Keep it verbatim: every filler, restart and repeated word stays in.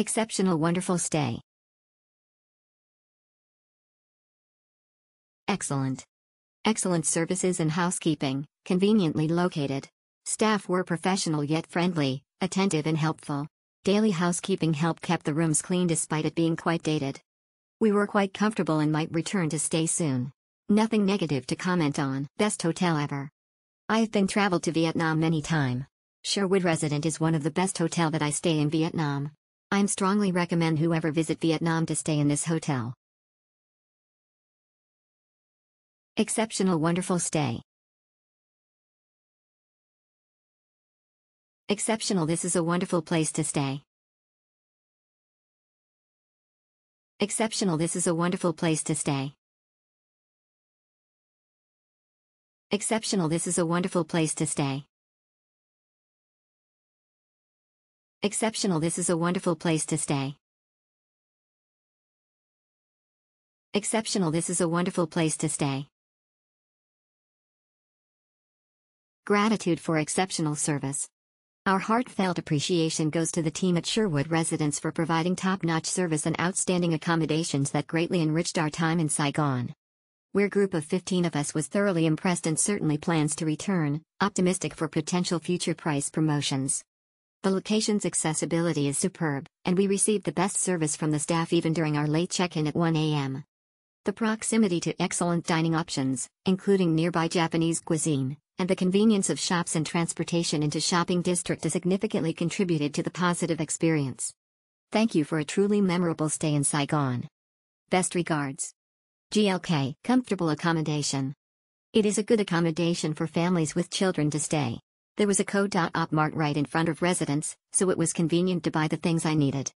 Exceptional, wonderful stay. Excellent. Excellent services and housekeeping, conveniently located. Staff were professional yet friendly, attentive and helpful. Daily housekeeping help kept the rooms clean despite it being quite dated. We were quite comfortable and might return to stay soon. Nothing negative to comment on. Best hotel ever. I've been traveled to Vietnam many times. Sherwood Residence is one of the best hotel that I stay in Vietnam. I'm strongly recommend whoever visit Vietnam to stay in this hotel. Exceptional, wonderful stay. Exceptional, this is a wonderful place to stay. Exceptional, this is a wonderful place to stay. Exceptional, this is a wonderful place to stay. Exceptional, this is a wonderful place to stay. Exceptional, this is a wonderful place to stay. Gratitude for exceptional service. Our heartfelt appreciation goes to the team at Sherwood Residence for providing top-notch service and outstanding accommodations that greatly enriched our time in Saigon. We're group of fifteen of us was thoroughly impressed and certainly plans to return, optimistic for potential future price promotions. The location's accessibility is superb, and we received the best service from the staff even during our late check-in at one A M The proximity to excellent dining options, including nearby Japanese cuisine, and the convenience of shops and transportation into shopping district has significantly contributed to the positive experience. Thank you for a truly memorable stay in Saigon. Best regards. G L K. Comfortable accommodation. It is a good accommodation for families with children to stay. There was a Co-op Mart right in front of residence, so it was convenient to buy the things I needed.